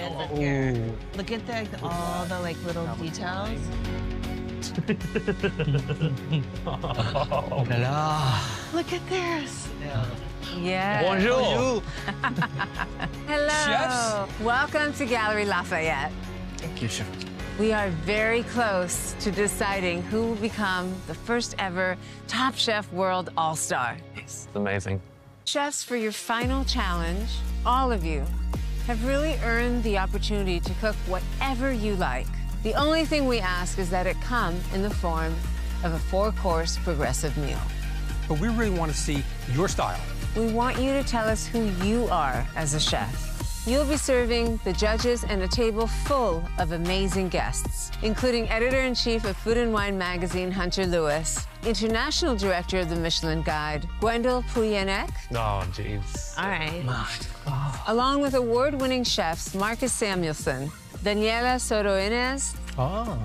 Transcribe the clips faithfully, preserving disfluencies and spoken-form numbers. Look, here. Look at the, all the like little details. Oh, look at this. Yeah. Yeah. Bonjour. Bonjour. Hello. Chefs. Welcome to Gallery Lafayette. Thank you, Chef. We are very close to deciding who will become the first ever Top Chef World All-Star. It's amazing. Chefs, for your final challenge, all of you have really earned the opportunity to cook whatever you like. The only thing we ask is that it come in the form of a four-course progressive meal. But we really want to see your style. We want you to tell us who you are as a chef. You'll be serving the judges and a table full of amazing guests, including editor-in-chief of Food and Wine magazine, Hunter Lewis, international director of the Michelin Guide, Gwendol Puyenek. Oh, jeez. All right. Oh. Along with award-winning chefs, Marcus Samuelson, Daniela Soroinez, oh.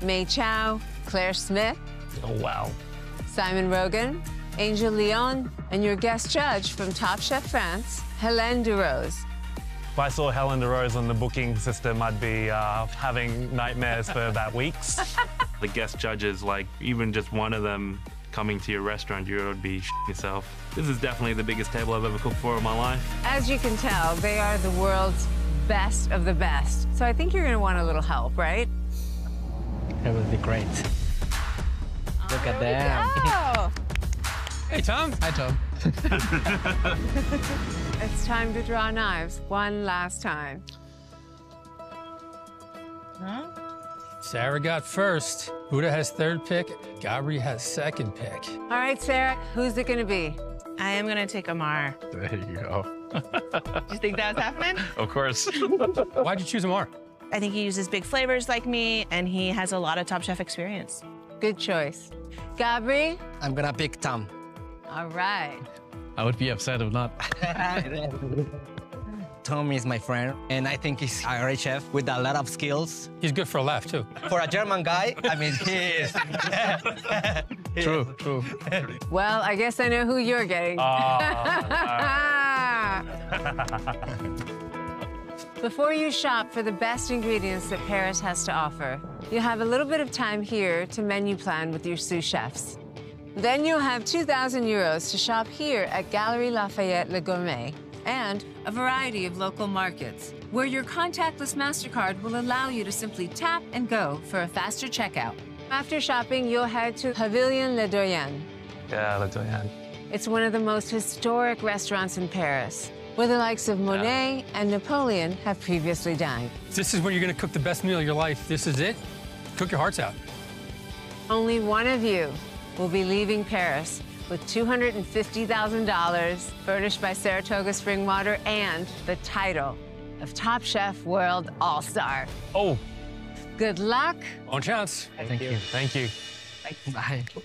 Mei Chow, Claire Smith. Oh, wow. Simon Rogan, Angel Leon, and your guest judge from Top Chef France, Hélène Darroze. If I saw Hélène Darroze on the booking system, I'd be uh, having nightmares for about weeks. The guest judges, like, even just one of them coming to your restaurant, you would be shitting yourself. This is definitely the biggest table I've ever cooked for in my life. As you can tell, they are the world's best of the best. So I think you're going to want a little help, right? That would be great. Oh, look at them. Hey, Tom. Hi, Tom. It's time to draw knives one last time. Huh? Sarah got first. Buddha has third pick. Gabri has second pick. All right, Sarah, who's it going to be? I am going to take Amar. There you go. You think that was happening? Of course. Why'd you choose Amar? I think he uses big flavors like me, and he has a lot of Top Chef experience. Good choice. Gabri? I'm going to pick Tom. All right. I would be upset if not. Tom is my friend, and I think he's an Irish chef with a lot of skills. He's good for a laugh, too. For a German guy, I mean, he is. True, true. Well, I guess I know who you're getting. Oh, no. Before you shop for the best ingredients that Paris has to offer, you have a little bit of time here to menu plan with your sous chefs. Then you'll have two thousand euros to shop here at Galerie Lafayette Le Gourmet and a variety of local markets, where your contactless MasterCard will allow you to simply tap and go for a faster checkout. After shopping, you'll head to Pavilion Le Doyen. Yeah, Le Doyen. It's one of the most historic restaurants in Paris, where the likes of Monet yeah. and Napoleon have previously dined. This is where you're going to cook the best meal of your life. This is it. Cook your hearts out. Only one of you will be leaving Paris with two hundred fifty thousand dollars furnished by Saratoga Spring Water and the title of Top Chef World All-Star. Oh. Good luck. Bon chance. Thank, Thank you. you. Thank you. Bye. Bye.